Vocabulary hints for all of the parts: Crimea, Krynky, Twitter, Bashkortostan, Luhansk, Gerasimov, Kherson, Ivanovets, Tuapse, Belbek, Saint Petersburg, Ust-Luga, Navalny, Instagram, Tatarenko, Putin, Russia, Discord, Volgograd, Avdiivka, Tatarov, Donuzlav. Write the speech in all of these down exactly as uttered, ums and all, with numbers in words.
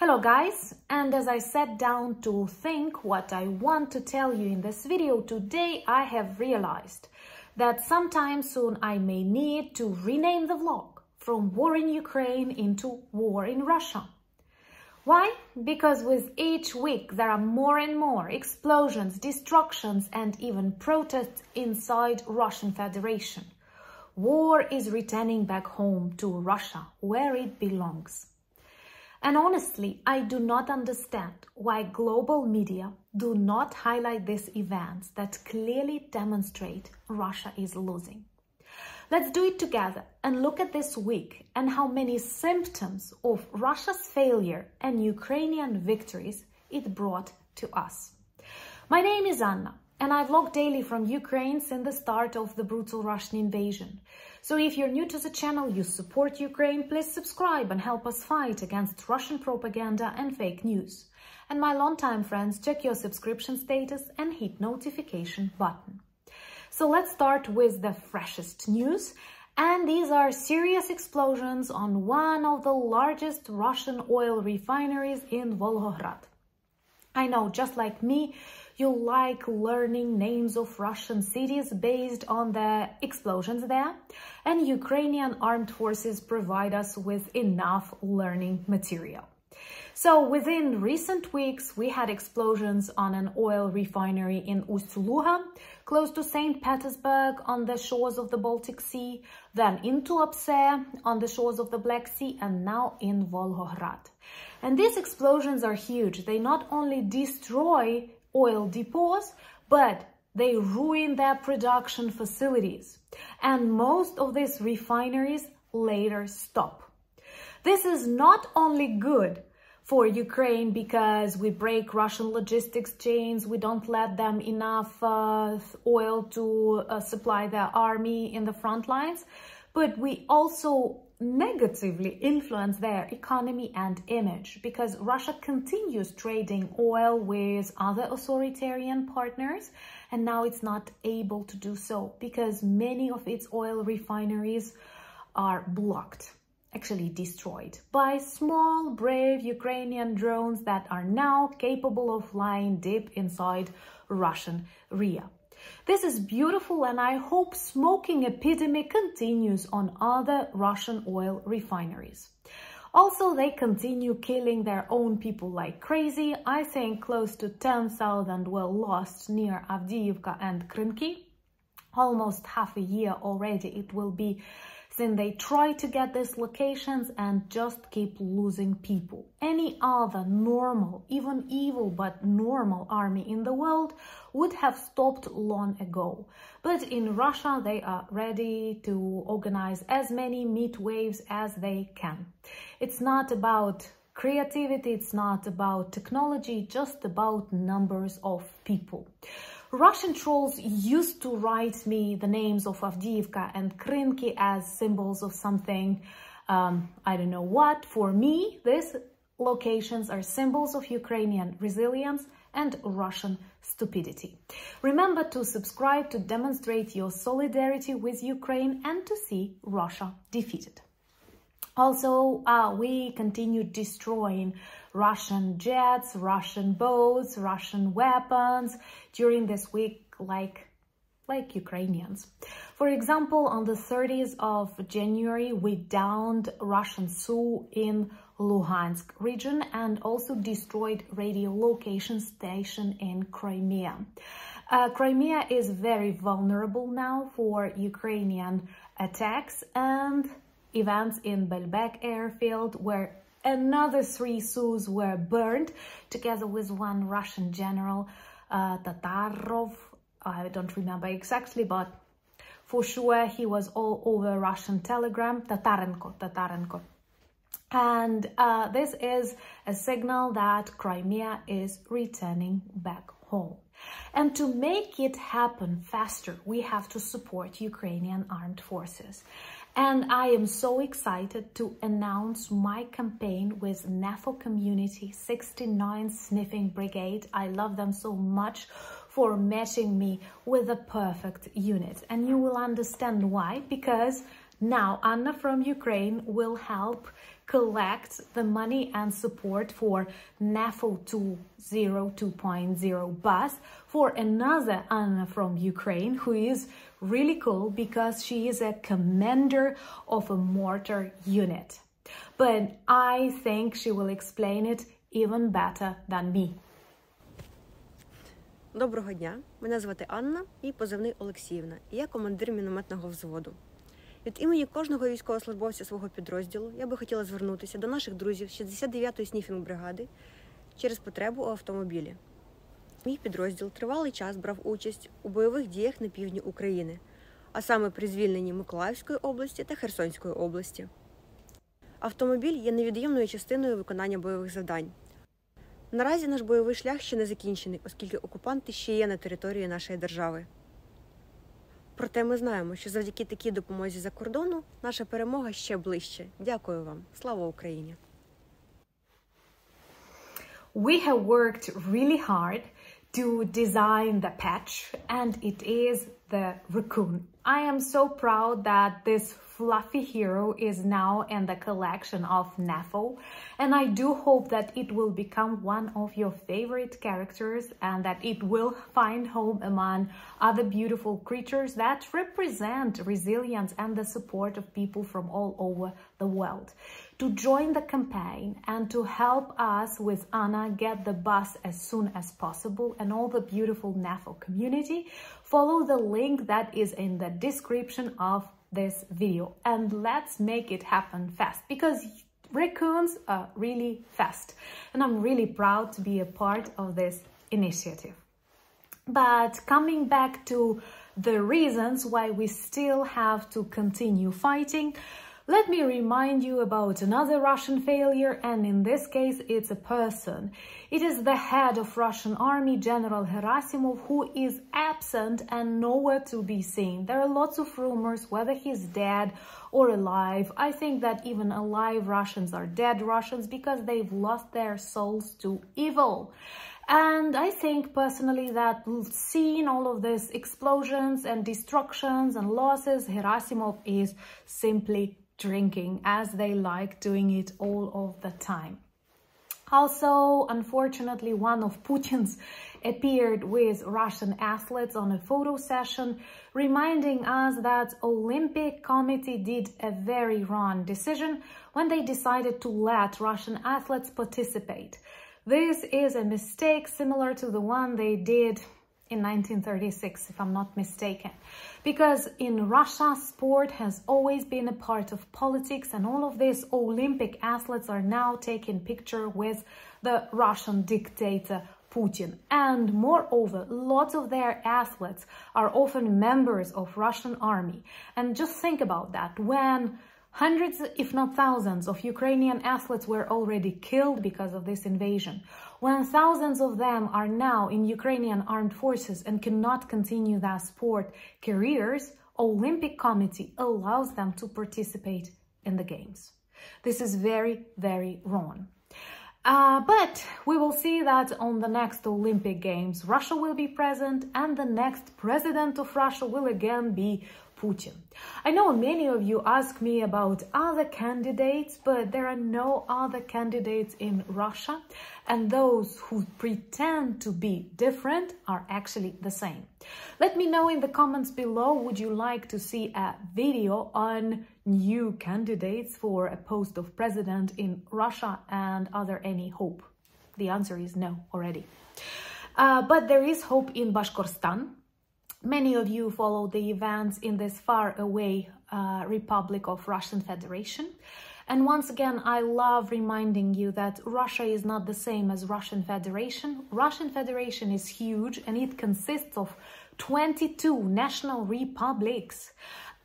Hello guys, and as I sat down to think what I want to tell you in this video today, I have realized that sometime soon I may need to rename the vlog from War in Ukraine into War in Russia. Why? Because with each week there are more and more explosions, destructions and even protests inside Russian Federation. War is returning back home to Russia, where it belongs. And honestly, I do not understand why global media do not highlight these events that clearly demonstrate Russia is losing. Let's do it together and look at this week and how many symptoms of Russia's failure and Ukrainian victories it brought to us. My name is Anna, and I vlog daily from Ukraine since the start of the brutal Russian invasion. So if you're new to the channel, you support Ukraine, please subscribe and help us fight against Russian propaganda and fake news. And my long-time friends, check your subscription status and hit notification button. So let's start with the freshest news. And these are serious explosions on one of the largest Russian oil refineries in Volgograd. I know, just like me, you like learning names of Russian cities based on the explosions there, and Ukrainian armed forces provide us with enough learning material. So within recent weeks, we had explosions on an oil refinery in Ust-Luga, close to Saint Petersburg on the shores of the Baltic Sea, then in Tuapse on the shores of the Black Sea, and now in Volgograd. And these explosions are huge. They not only destroy oil depots, but they ruin their production facilities. And most of these refineries later stop. This is not only good for Ukraine because we break Russian logistics chains, we don't let them enough uh, oil to uh, supply their army in the front lines, but we also negatively influence their economy and image because Russia continues trading oil with other authoritarian partners, and now it's not able to do so because many of its oil refineries are blocked. Actually destroyed by small, brave Ukrainian drones that are now capable of flying deep inside Russian R I A. This is beautiful, and I hope smoking epidemic continues on other Russian oil refineries. Also, they continue killing their own people like crazy. I think close to ten thousand were lost near Avdiivka and Krynky. Almost half a year already it will be. Then they try to get these locations and just keep losing people. Any other normal, even evil, but normal army in the world would have stopped long ago. But in Russia, they are ready to organize as many meat waves as they can. It's not about creativity, it's not about technology, just about numbers of people. Russian trolls used to write me the names of Avdiivka and Krynky as symbols of something, um, I don't know what. For me, these locations are symbols of Ukrainian resilience and Russian stupidity. Remember to subscribe to demonstrate your solidarity with Ukraine and to see Russia defeated. Also, uh, we continue destroying Russian jets, Russian boats, Russian weapons during this week, like, like Ukrainians. For example, on the thirtieth of January, we downed Russian Su in Luhansk region and also destroyed radio location station in Crimea. Uh, Crimea is very vulnerable now for Ukrainian attacks and events in Belbek airfield, where another three Sus were burned, together with one Russian general, uh, Tatarov. I don't remember exactly, but for sure he was all over Russian telegram, Tatarenko, Tatarenko. And uh, this is a signal that Crimea is returning back home. And to make it happen faster, we have to support Ukrainian armed forces. And I am so excited to announce my campaign with NAFO community sixty-nine Sniffing Brigade. I love them so much for matching me with a perfect unit. And you will understand why, because now Anna from Ukraine will help collect the money and support for NAFO two point oh bus for another Anna from Ukraine, who is really cool because she is a commander of a mortar unit. But I think she will explain it even better than me. Доброго дня, мене звати Анна, і позивний Олексіївна, і я командир мінометного взводу. Від імені кожного військовослужбовця свого підрозділу я би хотіла звернутися до наших друзів шістдесят дев'ятої сніфінг-бригади через потребу у автомобілі. Мій підрозділ тривалий час брав участь у бойових діях на півдні України, а саме при звільненні Миколаївської області та Херсонської області. Автомобіль є невід'ємною частиною виконання бойових завдань. Наразі наш бойовий шлях ще не закінчений, оскільки окупанти ще є на території нашої держави. Проте ми знаємо, що завдяки такій допомозі за кордону наша перемога ще ближче. Дякую вам. Слава Україні! We have worked really hard to design the patch, and it is the raccoon. I am so proud that this fluffy hero is now in the collection of NAFO, and I do hope that it will become one of your favorite characters and that it will find home among other beautiful creatures that represent resilience and the support of people from all over the world. To join the campaign and to help us with Anna get the bus as soon as possible and all the beautiful NAFO community, follow the link that is in the description of this video, and let's make it happen fast, because raccoons are really fast and I'm really proud to be a part of this initiative. But coming back to the reasons why we still have to continue fighting, let me remind you about another Russian failure, and in this case it's a person. It is the head of Russian army, General Gerasimov, who is absent and nowhere to be seen. There are lots of rumors whether he's dead or alive. I think that even alive Russians are dead Russians because they've lost their souls to evil. And I think personally that seeing all of these explosions and destructions and losses, Gerasimov is simply drinking, as they like doing it all of the time. Also, unfortunately, one of Putin's appeared with Russian athletes on a photo session, reminding us that Olympic Committee did a very wrong decision when they decided to let Russian athletes participate. This is a mistake similar to the one they did in nineteen thirty-six, if I'm not mistaken, because in Russia, sport has always been a part of politics, and all of these Olympic athletes are now taking pictures with the Russian dictator Putin. And moreover, lots of their athletes are often members of the Russian army. And just think about that. When hundreds, if not thousands, of Ukrainian athletes were already killed because of this invasion, when thousands of them are now in Ukrainian armed forces and cannot continue their sport careers, Olympic Committee allows them to participate in the games. This is very, very wrong. Uh, but we will see that on the next Olympic Games, Russia will be present, and the next president of Russia will again be Putin. I know many of you ask me about other candidates, but there are no other candidates in Russia, and those who pretend to be different are actually the same. Let me know in the comments below, would you like to see a video on new candidates for a post of president in Russia, and are there any hope? The answer is no already. Uh, but there is hope in Bashkortostan. Many of you follow the events in this far away uh, Republic of Russian Federation. And once again, I love reminding you that Russia is not the same as Russian Federation. Russian Federation is huge, and it consists of twenty-two national republics,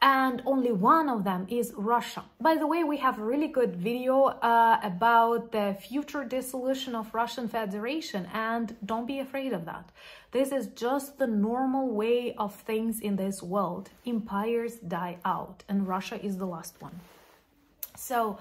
and only one of them is Russia. By the way, we have a really good video uh, about the future dissolution of Russian Federation, and don't be afraid of that. This is just the normal way of things in this world. Empires die out, and Russia is the last one. So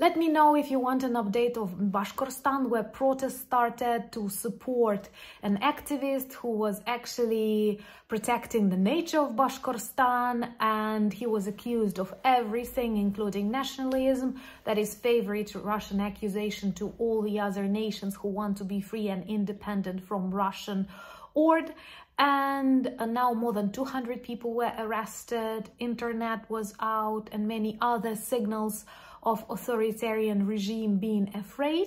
Let me know if you want an update of Bashkortostan, where protests started to support an activist who was actually protecting the nature of Bashkortostan, and he was accused of everything, including nationalism. That is favorite Russian accusation to all the other nations who want to be free and independent from Russian ord. And now more than two hundred people were arrested, internet was out, and many other signals of authoritarian regime being afraid.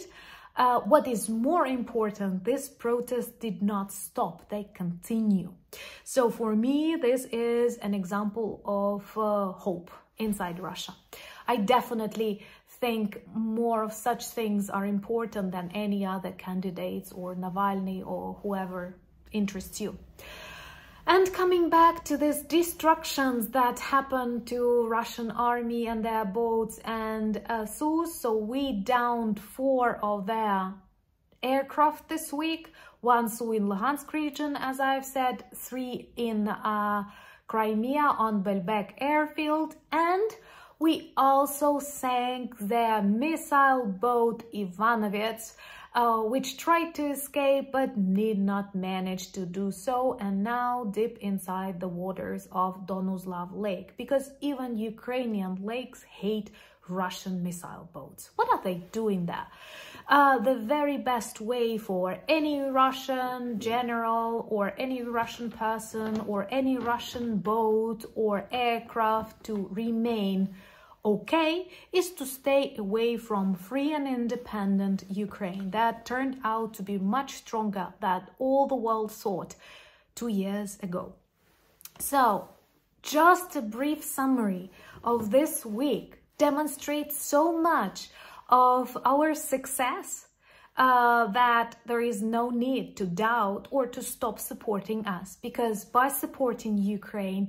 Uh, what is more important, this protest did not stop, they continue. So for me, this is an example of uh, hope inside Russia. I definitely think more of such things are important than any other candidates or Navalny or whoever interests you. And coming back to these destructions that happened to Russian army and their boats and uh, Sus, so we downed four of their aircraft this week, one Su in Luhansk region, as I've said, three in uh, Crimea on Belbek airfield, and we also sank their missile boat Ivanovets, Uh, which tried to escape but did not manage to do so, and now dip inside the waters of Donuzlav Lake, because even Ukrainian lakes hate Russian missile boats. What are they doing there? Uh, the very best way for any Russian general or any Russian person or any Russian boat or aircraft to remain okay is to stay away from free and independent Ukraine. That turned out to be much stronger than all the world thought two years ago. So just a brief summary of this week demonstrates so much of our success uh, that there is no need to doubt or to stop supporting us, because by supporting Ukraine,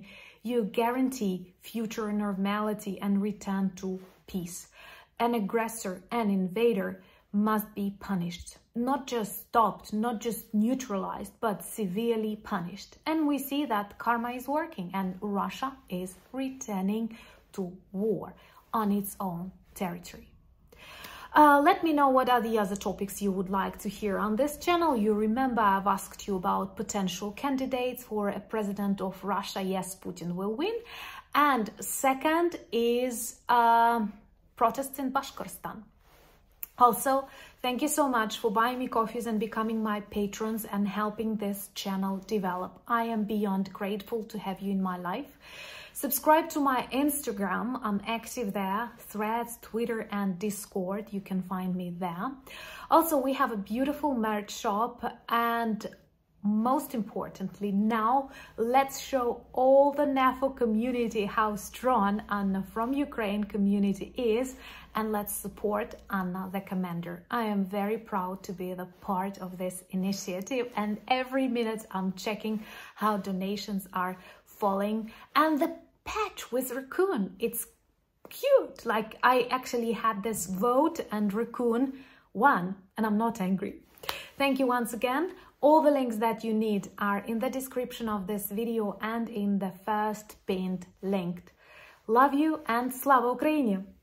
you guarantee future normality and return to peace. An aggressor, an invader must be punished. Not just stopped, not just neutralized, but severely punished. And we see that karma is working and Russia is returning to war on its own territory. Uh, let me know what are the other topics you would like to hear on this channel. You remember I've asked you about potential candidates for a president of Russia. Yes, Putin will win. And second is uh, protests in Bashkortostan. Also, thank you so much for buying me coffees and becoming my patrons and helping this channel develop. I am beyond grateful to have you in my life. Subscribe to my Instagram, I'm active there, Threads, Twitter and Discord, you can find me there. Also, we have a beautiful merch shop, and most importantly now, let's show all the NAFO community how strong Anna from Ukraine community is, and let's support Anna the commander. I am very proud to be the part of this initiative, and every minute I'm checking how donations are falling, and the patch with raccoon, it's cute. Like, I actually had this vote and raccoon won, and I'm not angry. Thank you once again. All the links that you need are in the description of this video and in the first pinned link. Love you and Slava Ukraini!